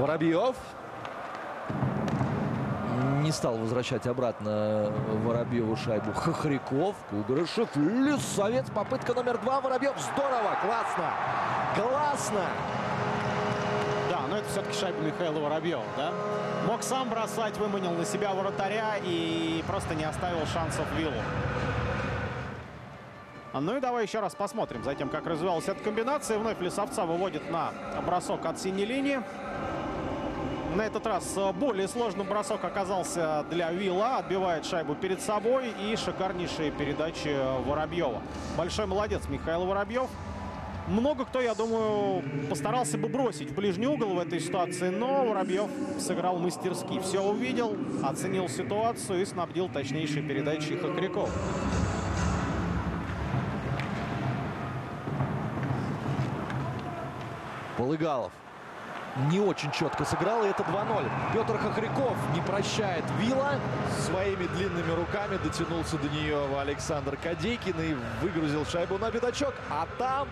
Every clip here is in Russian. Воробьев. Не стал возвращать обратно Воробьеву шайбу Хохряков. Кудрышев. Лисовец. Попытка номер два. Воробьев. Здорово. Классно. Классно. Да, но это все-таки шайба Михаила Воробьева, да? Мог сам бросать, выманил на себя вратаря и просто не оставил шансов Виллу. Ну и давай еще раз посмотрим затем, как развивалась эта комбинация. Вновь Лисовца выводит на бросок от синей линии. На этот раз более сложным бросок оказался для Вилла. Отбивает шайбу перед собой и шикарнейшие передачи Воробьева. Большой молодец Михаил Воробьев. Много кто, я думаю, постарался бы бросить в ближний угол в этой ситуации, но Воробьев сыграл мастерски. Все увидел, оценил ситуацию и снабдил точнейшие передачи Хохряков. Полыгалов не очень четко сыграл, и это 2-0. Петр Хохряков не прощает Вилла. Своими длинными руками дотянулся до нее Александр Кадейкин и выгрузил шайбу на бедачок. А там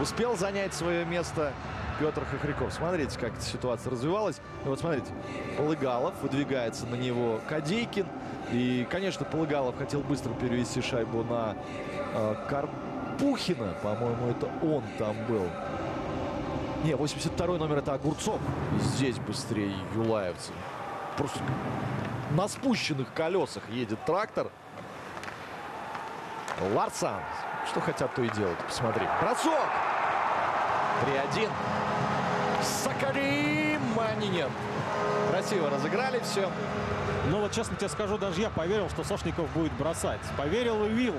успел занять свое место Петр Хохряков. Смотрите, как эта ситуация развивалась. И вот смотрите, Полыгалов, выдвигается на него Кадейкин. И, конечно, Полыгалов хотел быстро перевести шайбу на Карпухина. По-моему, это он там был. Не, 82-й номер это Огурцов. И здесь быстрее юлаевцы. Просто на спущенных колесах едет трактор. Ларсан. Что хотят, то и делают. Посмотри. Брацов. 3-1. Сакариманинен. Красиво разыграли все. Ну вот честно тебе скажу, даже я поверил, что Сошников будет бросать. Поверил и Вилл,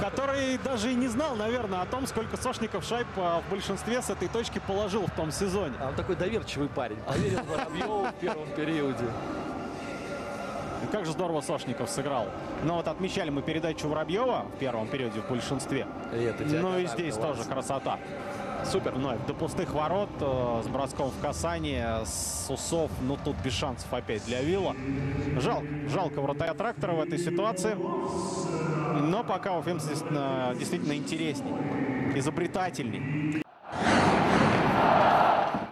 который даже и не знал, наверное, о том, сколько Сошников шайб в большинстве с этой точки положил в том сезоне. А он такой доверчивый парень. Поверил Воробьеву в первом периоде. Как же здорово Сошников сыграл. Но вот отмечали мы передачу Воробьева в первом периоде в большинстве. Ну и здесь тоже красота. Супер. Вновь до пустых ворот, с броском в касание, с усов. Ну, тут без шансов опять для Вилла. Жалко. Жалко вратаря трактора в этой ситуации. Но пока уфимцы действительно интересней, изобретательней.